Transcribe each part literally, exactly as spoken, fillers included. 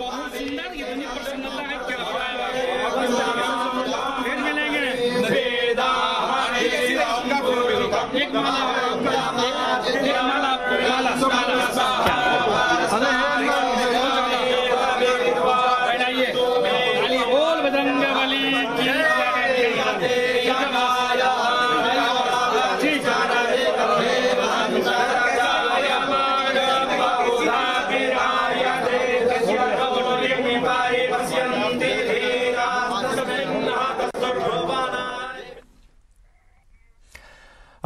बहुत सुंदर, इतनी प्रसन्नता है क्या फिर मिलेंगे। एक माला एक माला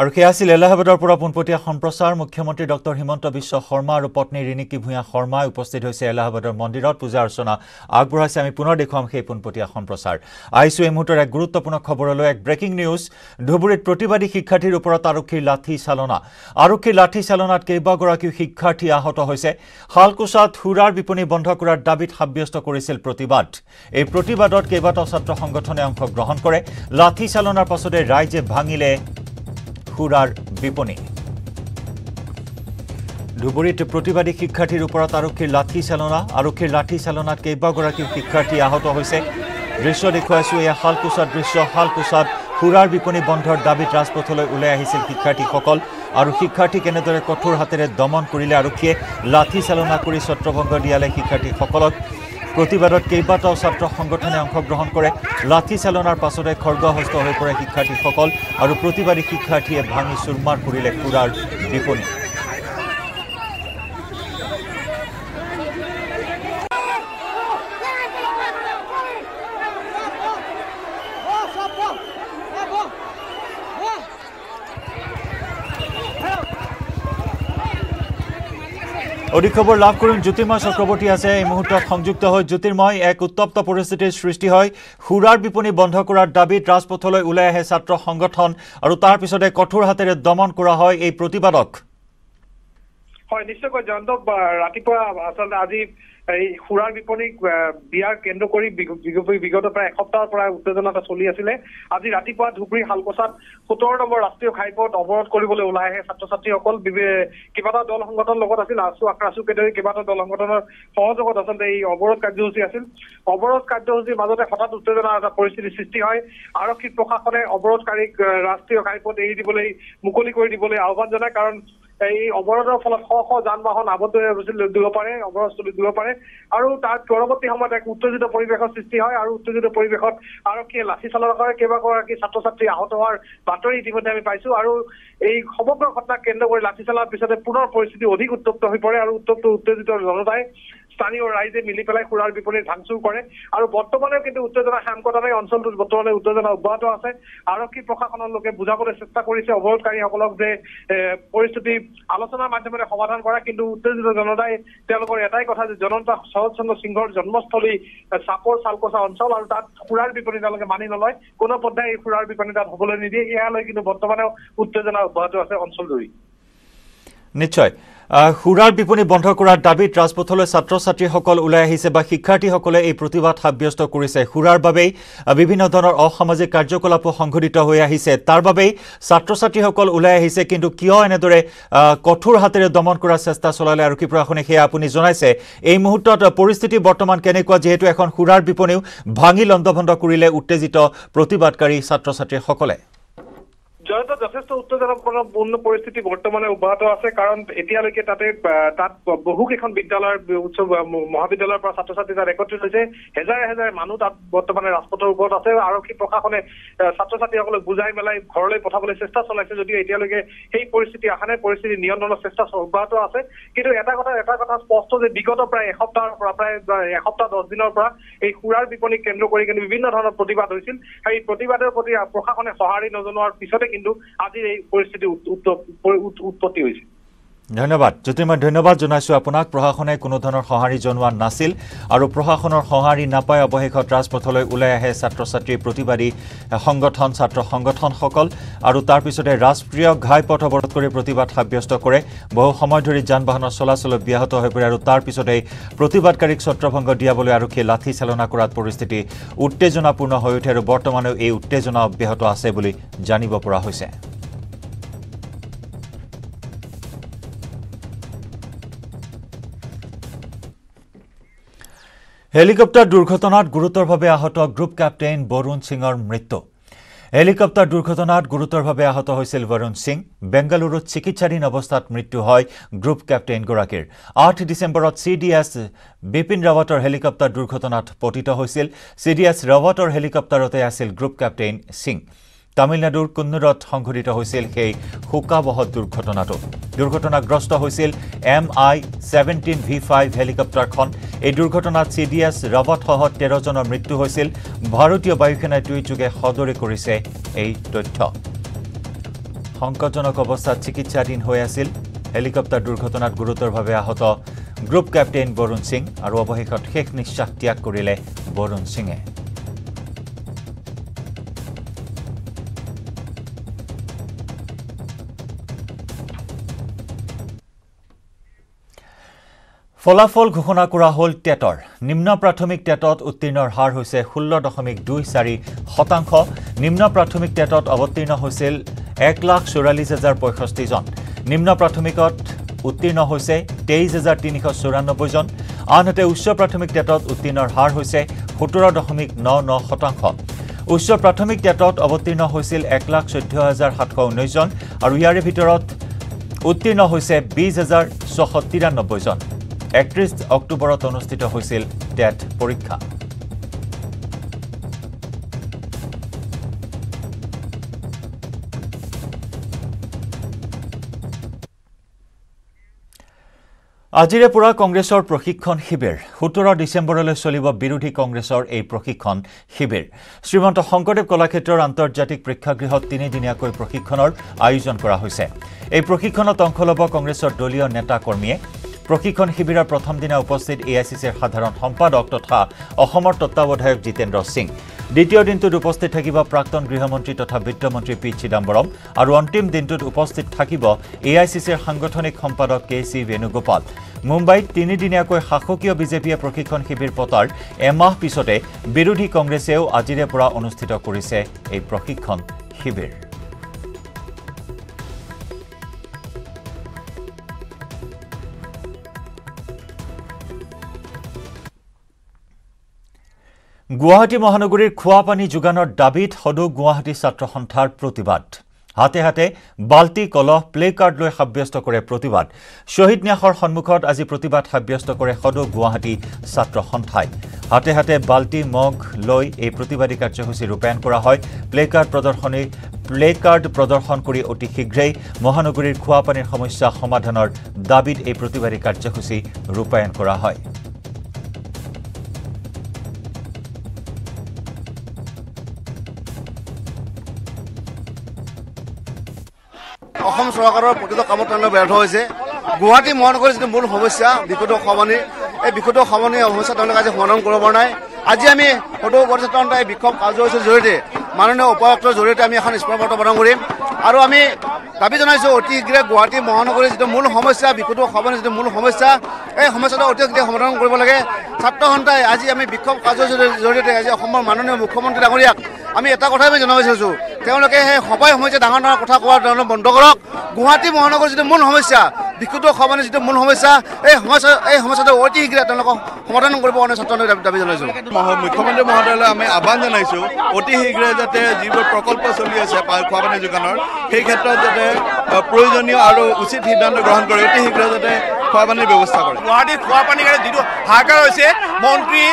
और खेल एलाहाबादर पर पुनपटिया सम्प्रचार मुख्यमंत्री डॉक्टर हिमंत विश्व शर्मा और पत्नी रिणिकी भूया शर्मा उपस्थित एलाहाबादर मंदिर पूजा अर्चना आगबाई आम पुनः देखाम पुनपटिया सम्प्रचार। आईसो यह मुहूर्त एक गुरुत्वपूर्ण खबर एक ब्रेकिंग निउज। धुबुरीत प्रतिवादी शिक्षार्थीर ऊपर आरक्षीर लाठी चालना आरक्षीर लाठी चालनात केइबागराकिओ शिक्षार्थी आहत होइसे। हालकुचात हुरार विपणी बंध करार दाबीत साब्यस्त करिसिल प्रतिबाद। एइ प्रतिबादत केइबाटाओ छात्र संगठने अंशग्रहण करे। लाठी चालनार पाछते राइजे भांगिले खुरार विपणी। धुबुरीत प्रतिवादी शिक्षार्थीर ऊपर आरक्षीर लाठी चालना आरक्षीर लाठी चालनात केइबागराकिओ शिक्षार्थी आहत होइसे। दृश्य देखाइछो एया हालकुचार दृश्य। हालकुचार खुरार विपणी बंधर दाबीत राजपथलै उलै आहिसिल शिक्षार्थीসকল और शिक्षार्थी केनेदरे कठोर हातेरे दमन करिले आरक्षीये। लाठी चालना करि छत्रभंग दियाले शिक्षार्थीসকলক। प्रतिबादत केइबाटाओ छात्र संगठने अंशग्रहण करे। लाठी चालनार पाछते खड्गहस्त हो पड़े शिक्षार्थीসকল और प्रतिवादी शिक्षार्थीये भांगी चूरमार करिले खुरार विपणी। अधिक खबर लाभ कर ज्योतिर्मय चक्रवर्ती आज यह मुहूर्त संयुक्त हो। ज्योतिर्मय एक उत्तप्त परिस्थितिर सृष्टि है। हुरार विपणी बंध करार दाबीत राजपथलै उलै आए छात्र संगठन और तार पिछते कठोर हाथेरे दमन करा है एइ प्रतिबादक। হয় নিশ্চয়কৈ জয়ন্তৱ, ৰাতিপুৱা আচলতে আজি এই খুৰাৰ বিপণী বিয়াৰ কেন্দ্ৰ কৰি বিগত প্ৰায় এসপ্তাহৰ পৰা উত্তেজনা চলি আছিল। আজি ৰাতিপুৱা ধুবুৰী হালকচাত সত্তৰ নম্বৰ ৰাষ্ট্ৰীয় ঘাইপথ অৱৰোধ কৰিবলৈ ওলাই আহে ছাত্ৰ ছাত্ৰীসকল। কেইবাটা দল সংগঠন লগত আছিল। আছু আক্ৰাছুকে ধৰি কেইবাটা দল সংগঠনৰ সহযোগত আচলতে এই অৱৰোধ কাৰ্যসূচী আছিল। অৱৰোধ কাৰ্যসূচীৰ মাজতে হঠাৎ উত্তেজনাৰ এটা পৰিস্থিতিৰ সৃষ্টি হয়। আৰক্ষী প্ৰশাসনে অৱৰোধকাৰীক ৰাষ্ট্ৰীয় ঘাইপথ এৰি দিবলৈ মুকলি কৰি দিবলৈ আহ্বান জনায়। কাৰণ এই অৱৰোধৰ ফলত শ শ যান বাহন আবদ্ধ হৈ পৰিছিল দুব পাৰে অৱস্থলি দুব পাৰে আৰু তাৰ পৰৱৰ্তী সময়ত এক উত্তেজিত পৰিৱেশৰ সৃষ্টি হয়। আৰু উত্তেজিত পৰিৱেশত আৰক্ষীয়ে লাঠি চালনা কৰে। কেইবাগৰাকী ছাত্ৰ ছাত্ৰী আহত হোৱাৰ বাতৰি ইতিমধ্যে আমি পাইছো। আৰু এই সমগ্ৰ ঘটনাক কেন্দ্ৰ কৰি লাঠি চালনাৰ পিছতে পুনৰ পৰিস্থিতি অধিক উত্তপ্ত হৈ পৰে। আৰু উত্তপ্ত উত্তেজিত জনতাই স্থানীয় ৰাইজে মিলি পেলাই খুৰাৰ বিপণী ভাঙচুৰ কৰে। আৰু বৰ্তমানেও কিন্তু উত্তেজনা শাম কটা নাই। অঞ্চলটোত বৰ্তমানে উত্তেজনা অব্যাহত আছে। আৰক্ষী প্ৰশাসনৰ লোকে বুজাবলৈ চেষ্টা কৰিছে অৱৰোধকাৰীসকলক যে পৰিস্থিতি আলোচনাৰ মাধ্যমেৰে সমাধান কৰা। কিন্তু উত্তেজিত জনতাই তেওঁলোকৰ এটাই কথা যে জনতা শৰৎ চন্দ্ৰ সিংহৰ জন্মস্থলী চাপৰ চালকোচা অঞ্চল আৰু তাত খুৰাৰ বিপণী তেওঁলোকে মানি নলয়। কোনো পৰ্যায়ে এই খুৰাৰ বিপণী তাত হ'বলৈ নিদিয়ে। ইয়ালৈ কিন্তু বৰ্তমানেও উত্তেজনা অব্যাহত আছে অঞ্চল জুৰি। নিশ্চয় খুৰাৰ বিপণী বন্ধ কৰাৰ দাবীত ৰাজপথলৈ ছাত্ৰ ছাত্ৰীসকল ওলাই আহিছে বা শিক্ষাৰ্থীসকলে এই প্ৰতিবাদ সাব্যস্ত কৰিছে। খুৰাৰ বাবে বিভিন্ন ধৰণৰ অসামাজিক কাৰ্যকলাপো সংঘটিত হৈ আহিছে। তাৰ বাবে ছাত্ৰ ছাত্ৰীসকল ওলাই আহিছে। কিন্তু কিয় এনেদৰে কঠোৰ হাতেৰে দমন কৰাৰ চেষ্টা চলালে আৰক্ষী প্ৰশাসনে সেয়া আপুনি জনাইছে। এই মুহূৰ্তত পৰিস্থিতি বৰ্তমান কেনেকুৱা, যিহেতু এখন খুৰাৰ বিপণীও ভাঙি লণ্ডভণ্ড কৰিলে উত্তেজিত প্ৰতিবাদকাৰী ছাত্ৰ ছাত্ৰীসকলে। জয়ন্ত, যথেষ্ট উত্তেজনাপূৰ্ণ পৰিস্থিতি বৰ্তমানে অব্যাহত আছে। কাৰণ এতিয়ালৈকে তাতে তাত বহু কেইখন বিদ্যালয়ৰ উচ্চ মহাবিদ্যালয়ৰ পৰা ছাত্ৰ ছাত্ৰী তাত একত্ৰিত হৈছে। হেজাৰে হেজাৰে মানুহ তাত বৰ্তমানে ৰাজপথৰ ওপৰত আছে। আৰক্ষী প্ৰশাসনে ছাত্ৰ ছাত্ৰীসকলক বুজাই মেলাই ঘৰলৈ পঠাবলৈ চেষ্টা চলাইছে। যদিও এতিয়ালৈকে সেই পৰিস্থিতি অহা নাই। পৰিস্থিতি নিয়ন্ত্ৰণৰ চেষ্টা অব্যাহত আছে। কিন্তু এটা কথা এটা কথা স্পষ্ট যে বিগত প্ৰায় এসপ্তাহৰ পৰা প্ৰায় এসপ্তাহ দহ দিনৰ পৰা এই খুৰাৰ বিপণীক কেন্দ্ৰ কৰি কিন্তু বিভিন্ন ধৰণৰ প্ৰতিবাদ হৈছিল। আৰু এই প্ৰতিবাদৰ প্ৰতি প্ৰশাসনে সঁহাৰি নজনোৱাৰ পিছতে ধন্যবাদ জ্যোতিৰ্ময়, ধন্যবাদ জানাইছো আপোনাক। প্ৰশাসনে কোনো ধৰণৰ সঁহাৰি জনোৱা নাছিল আৰু প্ৰশাসনৰ সঁহাৰি নাপাই অৱশেষত ৰাজপথলৈ ওলাই আহে ছাত্ৰ ছাত্ৰী প্ৰতিবাদী সংগঠন ছাত্ৰ সংগঠনসকল। আৰু তাৰ পিছতে ৰাষ্ট্ৰীয় ঘাইপথ অৱৰোধ কৰি প্ৰতিবাদ সাব্যস্ত কৰে। বহু সময় ধৰি যান বাহনৰ চলাচল ব্যাহত হৈ পৰে। আৰু তাৰ পিছতেই প্ৰতিবাদকাৰীক ছত্ৰভংগ দিয়াবলৈ আৰক্ষীয়ে লাঠি চালনা কৰাত পৰিস্থিতি উত্তেজনাপূৰ্ণ হৈ উঠে। আৰু বৰ্তমানেও এই উত্তেজনা অব্যাহত আছে বুলি জানিব পৰা হৈছে। হেলিকপ্টার দুর্ঘটনাত গুরুতরভাবে আহত গ্রুপ ক্যাপ্টেইন বৰুণ সিঙৰ মৃত্যু। হেলিকপ্টার দুর্ঘটনাত গুরুতরভাবে আহত হয়েছিল বৰুণ সিং। বেঙ্গালুরুত চিকিৎসাধীন অবস্থাত মৃত্যু হয় গ্রুপ ক্যাপ্টেইনগৰাকীৰ। আঠ ডিসেম্বরত সি ডি এস বিপিন ৰাৱতৰ হেলিকপ্টার দুর্ঘটনাত পতিত হয়েছিল। সি ডি এস ৰাৱতৰ হেলিকপ্টারতে আছিল গ্রুপ ক্যাপ্টেইন সিং। তামিলনাডুৰ কুন্নুৰত সংঘটিত হৈছিল সেই শোকাবহ দুৰ্ঘটনাটো। দুৰ্ঘটনাগ্ৰস্ত হৈছিল M I seventeen V five হেলিকপ্টাৰখন। এই দুৰ্ঘটনাত চি ডি এছ ৰাৱতসহ তেৰ জনৰ মৃত্যু হৈছিল। ভাৰতীয় বায়ুসেনাই টুইটযোগে সদৰি কৰিছে এই তথ্য। সংকটজনক অৱস্থাত চিকিৎসাধীন হৈ আছিল। হেলিকপ্টাৰ দুৰ্ঘটনাত গুৰুতৰভাৱে আহত গ্ৰুপ কেপ্টেইন বৰুণ সিং আৰু অৱশেষত শেষ নিশ্বাস ত্যাগ কৰিলে বৰুণ সিঙে। ফলাফল ঘোষণা কৰা হল টেটৰ। নিম্ন প্ৰাথমিক টেটত উত্তীৰ্ণৰ হাৰ হৈছে ষোল্ল দশমিক দুই চাৰি শতাংশ। নিম্ন প্ৰাথমিক টেটত অৱতীৰ্ণ হৈছিল এক লাখ চৌৰাল্লিছ হাজাৰ পঁয়ষষ্ঠি জন। নিম্ন প্ৰাথমিকত উত্তীৰ্ণ হৈছে তেইছ হাজাৰ তিনিশ চৌৰান্নব্বৈ জন। আনহাতে উচ্চ প্ৰাথমিক টেটত উত্তীৰ্ণৰ হাৰ হৈছে সোতৰ দশমিক ন ন শতাংশ। উচ্চ প্ৰাথমিক টেটত অৱতীৰ্ণ হৈছিল এক লাখ চৈধ্য হাজাৰ সাতশ ঊনৈছ জন আৰু ইয়াৰে ভিতৰত উত্তীৰ্ণ হৈছে বিছ হাজাৰ ছশ তিৰান্নব্বৈ জন। একত্ৰিছ অক্টোবৰত অনুষ্ঠিত হৈছিল টেট পৰীক্ষা। আজিৰে পৰা কংগ্ৰেছৰ প্ৰশিক্ষণ শিবিৰ। সোতৰ ডিসেম্বৰলৈ চলিব বিৰোধী কংগ্ৰেছৰ এই প্ৰশিক্ষণ শিবিৰ। শ্ৰীমন্ত শংকৰদেৱ কলাক্ষেত্ৰৰ আন্তৰ্জাতিক প্ৰেক্ষাগৃহত তিনিদিনীয়াকৈ প্ৰশিক্ষণৰ আয়োজন কৰা হৈছে। এই প্ৰশিক্ষণত অংশ ল'ব কংগ্ৰেছৰ দলীয় নেতা কৰ্মীয়ে। প্রশিক্ষণ শিবিৰৰ প্ৰথম দিনা উপস্থিত এ আই চি চিৰ সাধাৰণ সম্পাদক তথা অসমৰ তত্ত্বাৱধায়ক জিতেন্দ্ৰ সিং। দ্বিতীয় দিনটোত উপস্থিত থাকিব প্ৰাক্তন গৃহমন্ত্রী তথা বিত্তমন্ত্রী পি চিদাম্বৰম আৰু অন্তিম দিনটোত উপস্থিত থাকিব এ আই চি চিৰ সাংগঠনিক সম্পাদক কে চি বেণুগোপাল। মুম্বাইত তিনিদিনীয়াকৈ শাসকীয় বিজেপিয়ে প্ৰশিক্ষণ শিবিৰ পতাৰ এমাহ পিছতে বিৰোধী কংগ্ৰেছেও আজিৰে পৰা অনুষ্ঠিত কৰিছে এই প্ৰশিক্ষণ শিবিৰ। গুৱাহাটী মহানগৰীৰ খোৱাপানী যোগানৰ দাবীত সদৌ গুৱাহাটী ছাত্ৰ সন্থাৰ প্ৰতিবাদ। হাতে হাতে বাল্টি কলহ প্লে কাৰ্ড লৈ সাব্যস্ত কৰে প্ৰতিবাদ। শহীদ ন্যাসৰ সন্মুখত আজি প্ৰতিবাদ সাব্যস্ত কৰে সদৌ গুৱাহাটী ছাত্ৰ সন্থাই। হাতে হাতে বাল্টি মগ লৈ এই প্ৰতিবাদী কাৰ্যসূচী ৰূপায়ণ কৰা হয়। প্লে কাৰ্ড প্ৰদৰ্শনী প্লে কাৰ্ড প্ৰদৰ্শন কৰি অতি শীঘ্ৰেই মহানগৰীৰ খোৱাপানীৰ সমস্যা সমাধানৰ দাবীত এই প্ৰতিবাদী কাৰ্যসূচী ৰূপায়ণ কৰা হয়। অসম চৰকাৰৰ প্ৰতিটো কামত তেওঁলোক ব্যৰ্থ হৈছে। গুৱাহাটী মহানগৰীৰ যিটো মূল সমস্যা বিশুদ্ধ খোৱাপানী, এই বিশুদ্ধ খোৱাপানী সমস্যা তেওঁলোকে আজি সমাধান কৰিব পৰা নাই। আজি আমি সদৌ গুৱাহাটী ছাত্ৰ সন্থাই বিক্ষোভ কাৰ্যসূচীৰ জৰিয়তে মাননীয় উপায়ুক্তৰ জৰিয়তে আমি এখন স্মাৰক পত্ৰ প্ৰদান কৰিম আৰু আমি দাবী জনাইছোঁ অতি শীঘ্ৰে গুৱাহাটী মহানগৰীৰ যিটো মূল সমস্যা বিশুদ্ধ খোৱাপানীৰ যিটো মূল সমস্যা, এই সমস্যাটো অতি শীঘ্ৰে সমাধান কৰিব লাগে। ছাত্ৰ সন্থাই আজি আমি বিক্ষোভ কাৰ্যসূচীৰ জৰিয়তে আজি অসমৰ মাননীয় মুখ্যমন্ত্ৰী ডাঙৰীয়াক আমি এটা কথাই আমি জনাব বিচাৰিছোঁ, তেওঁলোকে সেই সবাই সমস্যা ডাঙৰ ডাঙৰ কথা কোৱা তেওঁলোকে বন্ধ কৰক। গুৱাহাটী মহানগৰীৰ যিটো মূল সমস্যা বিশুদ্ধ খোৱাপানীৰ যিটো মূল সমস্যা, এই সমস্যা এই সমস্যাটো অতি শীঘ্ৰে তেওঁলোকক সমাধান কৰিব কাৰণে ছাত্ৰ সন্থাই দাবী জনাইছোঁ। মুখ্যমন্ত্ৰী মহোদয়লৈ আমি আহ্বান জনাইছোঁ অতি শীঘ্ৰে যাতে যিবোৰ প্ৰকল্প চলি আছে খোৱাপানী যোগানৰ সেই ক্ষেত্ৰত যাতে প্ৰয়োজনীয় আৰু উচিত সিদ্ধান্ত গ্ৰহণ কৰে, অতি শীঘ্ৰে যাতে খোৱাপানীৰ ব্যৱস্থা কৰে। গুৱাহাটীত খোৱাপানীৰ কাৰণে যিটো হাহাকাৰ হৈছে মন্ত্ৰী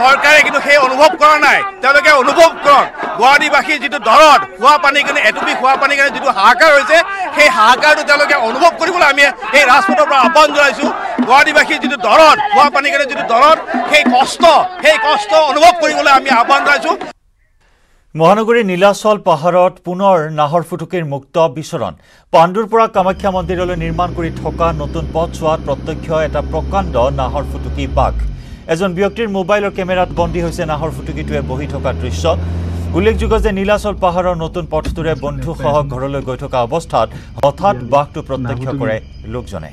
চৰকাৰে কিন্তু সেই অনুভৱ কৰা নাই, তেওঁলোকে অনুভৱ কৰক। গুৱাহাটীবাসীৰ যিটো দৰদ খোৱাপানীৰ কাৰণে, এটুপি খোৱাপানীৰ কাৰণে যিটো হাহাকাৰ হৈছে সেই হাহাকাৰটো তেওঁলোকে অনুভৱ কৰিবলৈ আমি এই ৰাজপথৰ পৰা আহ্বান জনাইছোঁ। গুৱাহাটীবাসীৰ যিটো দৰদ খোৱাপানীৰ কাৰণে যিটো দৰদ, সেই কষ্ট সেই কষ্ট অনুভৱ কৰিবলৈ আমি আহ্বান জনাইছোঁ। মহানগৰীৰ নীলাচল পাহাৰত পুনৰ নাহৰ ফুটুকীৰ মুক্ত বিচৰণ। পাণ্ডুৰ পৰা কামাখ্যা মন্দিৰলৈ নিৰ্মাণ কৰি থকা নতুন পথছোৱাত প্ৰত্যক্ষ এটা প্ৰকাণ্ড নাহৰ ফুটুকী বাঘ। এজন ব্যক্তিৰ মোবাইলৰ কেমেৰাত বন্দী হৈছে নাহৰ ফুটুকীটোৱে বহি থকা দৃশ্য। উল্লেখযোগ্য যে নীলাচল পাহাৰৰ নতুন পথটোৰে বন্ধুসহ ঘৰলৈ গৈ থকা অৱস্থাত হঠাৎ বাঘটো প্ৰত্যক্ষ কৰে লোকজনে।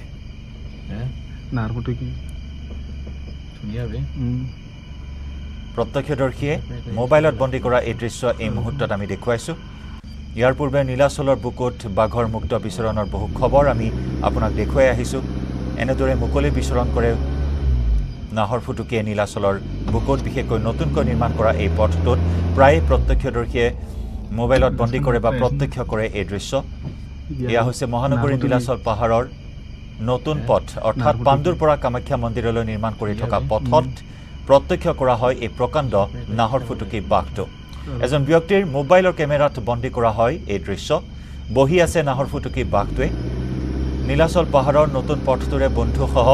প্ৰত্যক্ষদৰ্শীয়ে মোবাইলত বন্দী কৰা এই দৃশ্য এই মুহূৰ্তত আমি দেখুৱাইছোঁ। ইয়াৰ পূৰ্বে নীলাচলৰ বুকুত বাঘৰ মুক্ত বিচৰণৰ বহু খবৰ আমি আপোনাক দেখুৱাই আহিছোঁ। এনেদৰে মুকলি বিচৰণ কৰে नाहर फुटुकिये नीलाचलर बुकत विशेषकर नतुनक निर्माण करा ए पथटोत प्राय प्रत्यक्षदर्शीये मोबाइलत बंदी करे बा प्रत्यक्ष करे ए दृश्य या होइसे महानगरी नीलाचल पहाड़र नतुन पथ अर्थात पांडुर परा कामाख्या मंदिरলৈ निर्माण करि থকা পথত प्रत्यक्ष करा হয় এই প্রকাণ্ড নাহর ফুটুকি বাঘটো এজন ব্যক্তিৰ মোবাইলৰ কেমেৰাত বন্দী কৰা হয় এই দৃশ্য বহি আছে নাহর ফুটুকি বাঘটোৱে নীলাচল পাহাৰৰ নতুন পথটোৰে বন্ধুসহ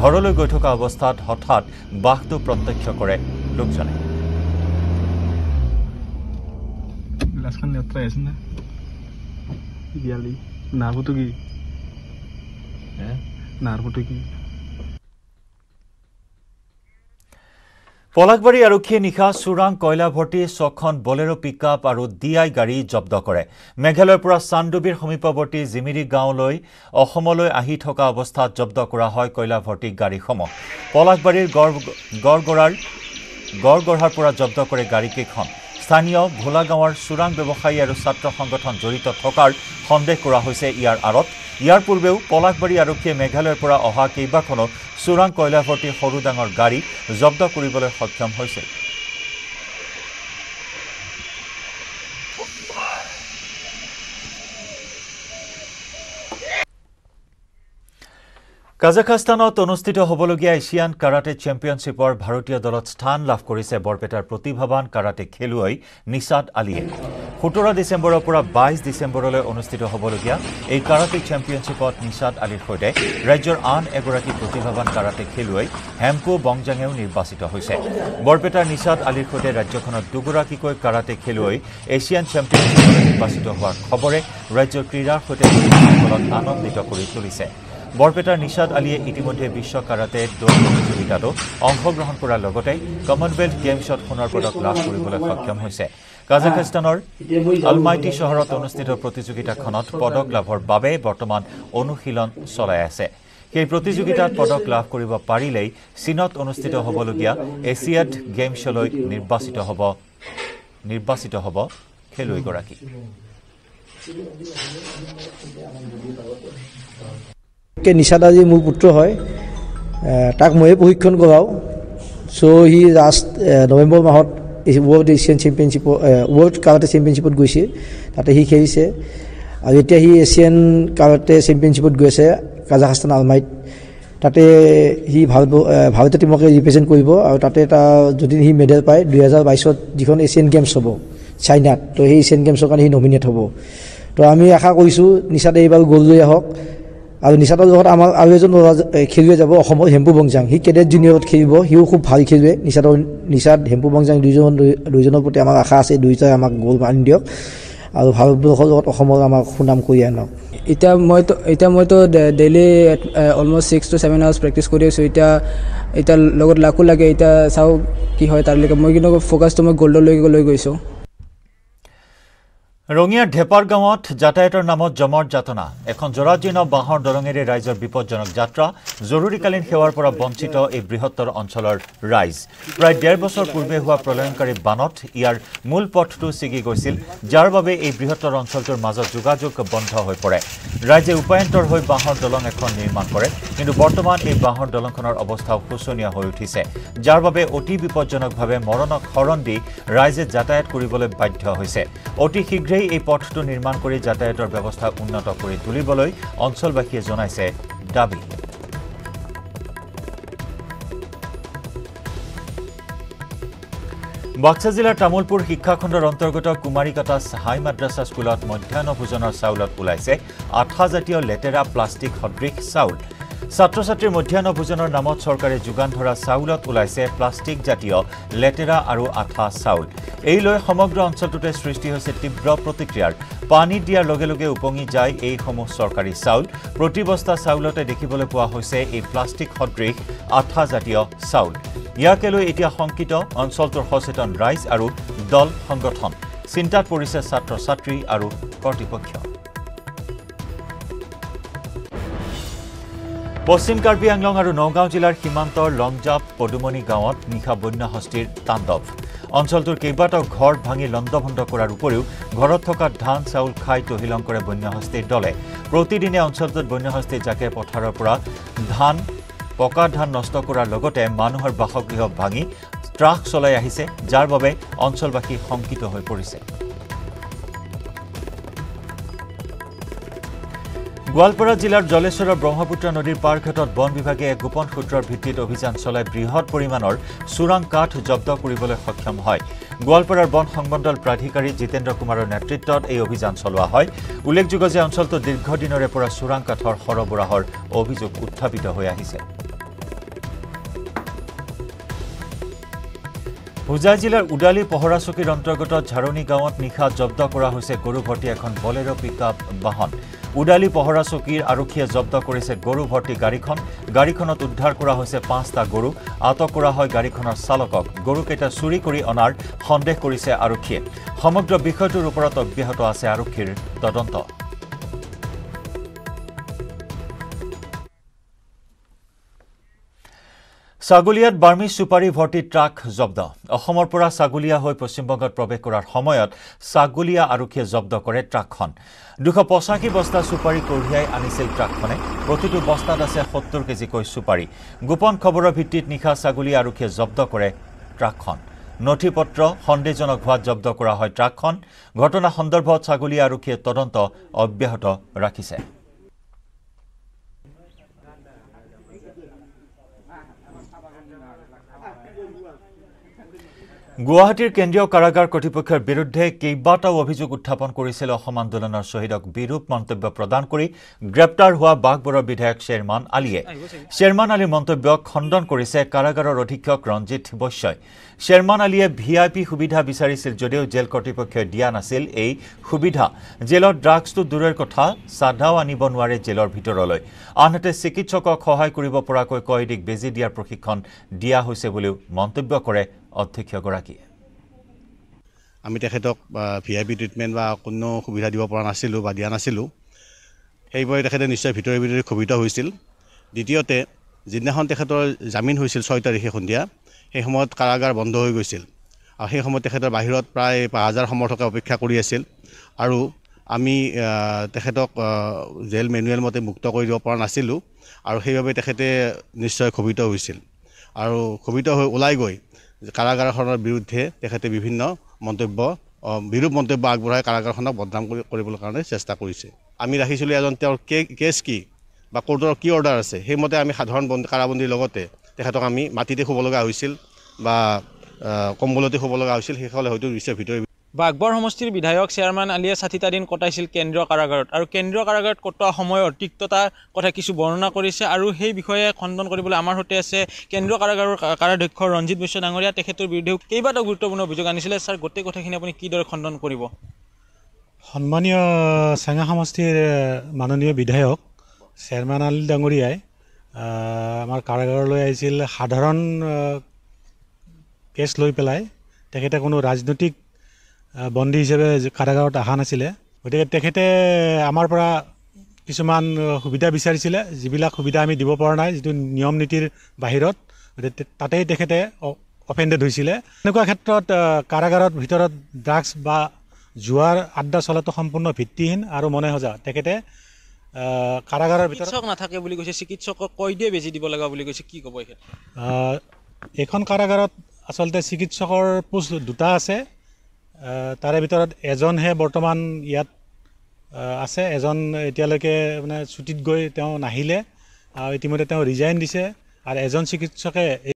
ঘৰলৈ গৈ থকা অৱস্থাত হঠাৎ বাঘটো প্রত্যক্ষ কৰে লোকজনে লাসখন নেত্রা আছে না ইয়ালি নাহফুটুকি पलाकबाड़ी आरक्षी निशा चुरांग कयला भर्ती छखन बोलेरो पिकआप और डी आई गाड़ी जब्द करे मेघालयर पुरा चांदुबीर समीपवर्ती जिमिरी गाँवलै असमलै आहि थका अवस्था जब्द करा हय कयला भर्ती गाड़ीसमूह पलाकबाड़ीर गड़गड़ार गड़गड़ार पुरा जब्द करे गाड़ीकेइखन स्थानीय भोला गाँवर चुरांग व्यवसायी और छात्र संगठन जड़ित थकार सन्देह करा होइसे इयार आड़त ইয়াৰ পূৰ্বেও পলাকবাড়ী আৰক্ষীয়ে মেঘালয়ৰ পৰা অহা কেইবাখনো চোৰাং কয়লা ভৰ্তি সৰু ডাঙৰ গাড়ী জব্দ কৰিবলৈ সক্ষম হৈছে। কাজাখস্তানত অনুষ্ঠিত হ'বলগীয়া এছিয়ান কাৰাটে চেম্পিয়নশ্বিপৰ ভাৰতীয় দলত স্থান লাভ কৰিছে বৰপেটাৰ প্ৰতিভাৱান কাৰাটে খেলুৱৈ নিশাদ আলীয়ে। সোতৰ ডিসেম্বৰৰ পৰা বাইছ ডিসেম্বৰলৈ অনুষ্ঠিত হ'বলগীয়া এই কাৰাটে চেম্পিয়নশ্বিপত নিশাদ আলীৰ সৈতে ৰাজ্যৰ আন এগৰাকী প্ৰতিভাৱান কাৰাটে খেলুৱৈ হেম্পু বংজাঙেও নিৰ্বাচিত হৈছে। বৰপেটাৰ নিশাদ আলীৰ সৈতে ৰাজ্যখনত দুগৰাকীকৈ কাৰাটে খেলুৱৈ এছিয়ান চেম্পিয়নশ্বিপলৈ নিৰ্বাচিত হোৱাৰ খবৰে ৰাজ্যৰ ক্ৰীড়াৰ সৈতে খেলুৱৈসকলক আনন্দিত কৰি তুলিছে। বৰপেটাৰ নিশাদ আলীয়ে ইতিমধ্যে বিশ্ব কাৰাটে দৌৰ প্ৰতিযোগিতাত অংশগ্ৰহণ কৰাৰ লগতে কমনৱেলথ গেমছত সোণৰ পদক লাভ কৰিবলৈ সক্ষম হৈছে। কাজাখস্তানৰ আলমাইটি চহৰত অনুষ্ঠিত প্ৰতিযোগিতাখনত পদক লাভৰ বাবে বৰ্তমান অনুশীলন চলাই আছে। এই প্ৰতিযোগিতাত পদক লাভ কৰিব পাৰিলেই চীনত অনুষ্ঠিত হ'বলগীয়া এছিয়াড গেমছলৈ নিৰ্বাচিত হ'ব নিৰ্বাচিত হ'ব খেলুৱৈগৰাকী। के निशादा जी मूल पुत्र है तक मैं प्रशिक्षण कराओ सो हि लास्ट नवेम्बर माहत world Asian championship world karate championship गई ताते हि खेलिसे और इतना हि एशियन कराटे चैम्पियनशिप गई काजाखस्तान आलमाइट ताते हि भारत भारतीय टीमक रिप्रेजेंट करिब और ताते जदि हि मेडल पाए दुहजार बाईस जिखन एशियन गेम्स हम चाइना तो एशियन गेम्सर कारण हि नमिनेट हम तो आम आशा कर निशादे एबार गोल्ड लै आक और निशाद जगत आम और एजन खेलुवे जाब हेम्पु बंगजाङ हि केडेट जुनियर खेलिब हिओ खूब भाल खेलुवे निशाद निशाद हेम्पु बंगजाङ दुइजन दुइजনৰ প্ৰতি आम आशा आछे दुइटाय आम गोल आनि दियक और भारतवर्षर जगत अखमर आम सुनाम करि आनक इटा मैं तो इटा मैं तो daily almost six to seven hours practice करि आछो इटा इटा लगत लाखो लागे इटा साउ कि हय तार लगे मैं किन्तु फोकास तो मैं गोल्ड लय लय गइसो। रঙিয়া ঢেপাৰ গাঁৱত যাতায়াতৰ নামত জমৰ যাতনা এখন জৰাজীৰ্ণ বাঁহৰ দলঙেৰে ৰাইজৰ বিপদজনক যাত্ৰা জৰুৰীকালীন সেৱাৰ পৰা বঞ্চিত এই বৃহত্তৰ অঞ্চলৰ ৰাইজ প্ৰায় ডেৰ বছৰ পূৰ্বে হোৱা প্ৰলয়ংকাৰী বানত ইয়াৰ মূল পথটো ছিগি গৈছিল যাৰ বাবে এই বৃহত্তৰ অঞ্চলটোৰ মাজত যোগাযোগ বন্ধ হৈ পৰে ৰাইজে উপায়ন্তৰ হৈ বাঁহৰ দলং এখন নিৰ্মাণ কৰে কিন্তু বৰ্তমান এই বাঁহৰ দলংখনৰ অৱস্থা শোচনীয় হৈ উঠিছে যাৰ বাবে অতি বিপদজনকভাৱে মৰণক হৰণ দি ৰাইজে যাতায়াত কৰিবলৈ বাধ্য হৈছে অতি শীঘ্ৰে এই পথটো নিৰ্মাণ কৰি যাতায়াতৰ ব্যৱস্থা উন্নত কৰি তুলিবলৈ অঞ্চলবাসীয়ে জনাইছে দাবী। বাক্সা জিলাৰ তামুলপুৰ শিক্ষাখণ্ডৰ অন্তৰ্গত কুমাৰীকাটা হাই মাদ্ৰাছা স্কুলত মধ্যাহ্ন ভোজনৰ চাউলত ওলাইছে আঠা জাতীয় লেতেৰা প্লাষ্টিক সদৃশ চাউল। ছাত্ৰ ছাত্ৰীৰ মধ্যাহ্ন ভোজনৰ নামত চৰকাৰে যোগান ধৰা চাউলত ওলাইছে প্লাষ্টিক জাতীয় লেতেৰা আৰু আঠা চাউল। এই লৈ সমগ্ৰ অঞ্চলটোতে সৃষ্টি হৈছে তীব্ৰ প্ৰতিক্ৰিয়াৰ। পানী দিয়াৰ লগে লগে উপঙি যায় এইসমূহ চৰকাৰী চাউল। প্ৰতি বস্তা চাউলতে দেখিবলৈ পোৱা হৈছে এই প্লাষ্টিক সদৃশ আঠা জাতীয় চাউল। ইয়াকে লৈ এতিয়া শংকিত অঞ্চলটোৰ সচেতন ৰাইজ আৰু দল সংগঠন চিন্তাত পৰিছে ছাত্ৰ ছাত্ৰী আৰু কৰ্তৃপক্ষ। पश्चिम कार्बि आंगलङ और नौगांव जिलार सीमांतर लंगजाप पदुमनी गाँवत निशा बन्या हस्तीर तांडव अञ्चलटोर केइबाटाও घर भांगी लण्डभण्ड কৰাৰ উপৰিও ঘৰত থকা ধান চাউল খাই তহিলং কৰে বন্যাহস্তীৰ দলে। প্ৰতিদিনে অঞ্চলটোত বন্যাহস্তীৰ জাকে পথাৰৰ পৰা ধান पका धान नष्ट करार मानुहर बासगृह भांगी त्रास चलाई आहिसे जार बाबे अंचलवासी शंकित हो परिसे। गोवालपारा जिलार जलेश्वर ब्रह्मपुत्र नदीर पार क्षेत्र बन विभागे एक गोपन सूत्र भित्तित अभियान चलाई बृहत् परिमाणर चुरां काठ जब्त কৰিবলৈ सक्षम হয়। गोवालपारार बन संमण्डल प्राधिकारी जितेन्द्र कुमारर नेतृत्वत এই অভিযান চলোৱা হয়। উল্লেখযোগ্য যে অঞ্চলটো দীর্ঘদিনৰে পৰা চুৰাং কাঠৰ সৰবৰাহৰ অভিযোগ উত্থাপিত হৈ আহিছে। হোজাই जिलार उडाली पहरा चौकीर अंतर्गत झारणी गाँव निशा जब्त करा गरु भर्ती एखन बलेरो पिकआप वाहन। उडाली पहरा चौकीर आरक्षीये जब्त करिसे गरु भर्ती गाड़ीखन। गाड़ीखनत उद्धार करा होइसे पाँचटा गरु। आटक करा हय गाड़ीखनर चालकक। गरुकेटा चुरी करि अनार सन्देह करिसे आरक्षीये। समग्र विषयटोर ओपरत अब्याहत आछे आरक्षीर तदंत। सागुलियात बार्मी सुपारी भर्ती ट्राक जब्द। असमर परा सागुलिया हो पश्चिमबंगत प्रवेश करार समयत सागुलिया आरक्षीये जब्त करे ट्राकखन। दुश पचासी बस्ता सुपारी कढ़ियाई आनिছিল ट्राकखने। प्रतिटो बस्तात आछे सत्तर केजिकै सुपारी। गोपन खबरर भित्तित निशा सागुलिया आरक्षीये जब्त करे ट्राकखन। नथिपत्र सन्देहजनक होवात जब्त करा हय ट्राकखन। घटना सन्दर्भत सागुलिया आरक्षीये तदंत अब्याहत राखिছে। गुवाहाटीर केंद्रीय कारागार कर्तृपक्षर विरुद्धे केइबाटाओ अभियोग उत्थापन करिছিল असम आंदोलनर शहीदक विरूप मंतव्य प्रदान करी ग्रेप्तार हुआ बागबोर विधायक शेरमान आलिये। शेरमान आलिर मंतव्य खंडन करिছে कारागारर अधीक्षक रंजित बैश्य। शेरमान आलिये ভিআইপি सुविधा বিচাৰিছিল যদিও जेल कर्तृपक्षे দিয়া নাছিল এই সুবিধা। जेलत ड्राग्स तो दूरर कथा साधाও আনিব নোৱাৰে जेलर ভিতৰলৈ। আনহাতে চিকিৎসকক সহায় কৰিব পৰাকৈ কয়দিক বেজি দিয়াৰ প্ৰশিক্ষণ দিয়া হৈছে বুলিও মন্তব্য কৰে अध्यक्षगराकीয়ে। आमी तेखेतक ভিআইপি ट्रिटमेंट बा कोनो सुविधा दिब परा नासिलो बा दिया नासिलो। हेइबय तेखेते निश्चय भितरे भितरे खबित होइसिल। द्वितीयते जिदिनाखन तेखेतर जामिन होइसिल छह तारिखे खुन्दिया हे समयत कारागार बन्द হৈ গৈছিল। আৰু সেই সময়ত তেखेতৰ বাহিৰত প্ৰায় পাঁচ হাজাৰ সমৰ্থকে অপেক্ষা কৰি আছিল। আৰু আমি তেখেতক জেল মেনুৱেল মতে মুক্ত কৰি দিব পৰা নাছিলো আৰু সেইভাবে তেখেতে নিশ্চয় খবিত হৈছিল। আৰু খবিত হৈ ওলাই গৈ কারাগারখনৰ বিৰুদ্ধে তেখেতে বিভিন্ন মন্তব্য বিৰূপ মন্তব্য আগবঢ়াই কারাগারখনক বদনাম কৰিবলৈ কাৰণে চেষ্টা কৰিছে। আমি ৰাখিছিলো এজন তেওঁৰ কেছ কি বা কোৰ্টৰ কি অৰ্ডাৰ আছে সেইমতে আমি সাধাৰণ কাৰাবন্দীৰ লগতে তেখেতক আমি মাটিতে শুব লগা হৈছিল বা কম্বলতে শুব লগা হৈছিল। সেইসকলে হয়তো বিশ্বৰ ভিতৰত বাগবৰ সমষ্টিৰ বিধায়ক চেয়াৰমেন আলিয়ে ষাঠিটা দিন কটাইছিল কেন্দ্ৰীয় কাৰাগাৰত। আৰু কেন্দ্ৰীয় কাৰাগাৰত কটোৱা সময়ৰ তিক্ততাৰ কথা কিছু বৰ্ণনা কৰিছে আৰু সেই বিষয়ে খণ্ডন কৰিবলৈ আমাৰ সৈতে আছে কেন্দ্ৰীয় কাৰাগাৰৰ কাৰাধ্যক্ষ ৰঞ্জিত বৈশ্য ডাঙৰীয়া। তেখেতৰ বিৰুদ্ধে কেইবাটাও গুৰুত্বপূৰ্ণ অভিযোগ আনিছিলে। ছাৰ, গোটেই কথাখিনি আপুনি কিদৰে খণ্ডন কৰিব? সন্মানীয় চেঙা সমষ্টিৰ মাননীয় বিধায়ক চেয়াৰমেন আলি ডাঙৰীয়াই আমাৰ কাৰাগাৰলৈ আহিছিল সাধাৰণ কেছ লৈ পেলাই। তেখেতে কোনো ৰাজনৈতিক बंदी हिसाबे कारागारत अहा नासिले। गतिके तेखेते आमार परा किछुमान सुविधा विचारिছিলে जिबिला सुविधा आमी दिब परा नाइ जितु नियम नीतिर बाहिरत। गतिके तातेइ तेखेते अफेन्डेड होइছিলে। एनेकुवा क्षेत्रत कारागारत भितरत ड्राग्स बा जुवार आड्डा चलातो सम्पूर्ण भित्तिहीन आरो मने हजा। तेखेते कारागारर भितरत चिकित्सक नाथाके बुली কৈছে। চিকিৎসকক কৈ দিয়ে বেজি দিব লাগা বুলি কৈছে। কি কব? এখেত এখন কারাগাरत आसलते चिकित्सकर पोस्ट दुटा आछे। तारे भितरत एजन हे बर्तमान इयात आछे। एजन एतियालेके माने छुटित गई तेओ नाहिले आरो इतिमध्ये तेओ रिजाइन दिसे। आरो एजन चिकित्सके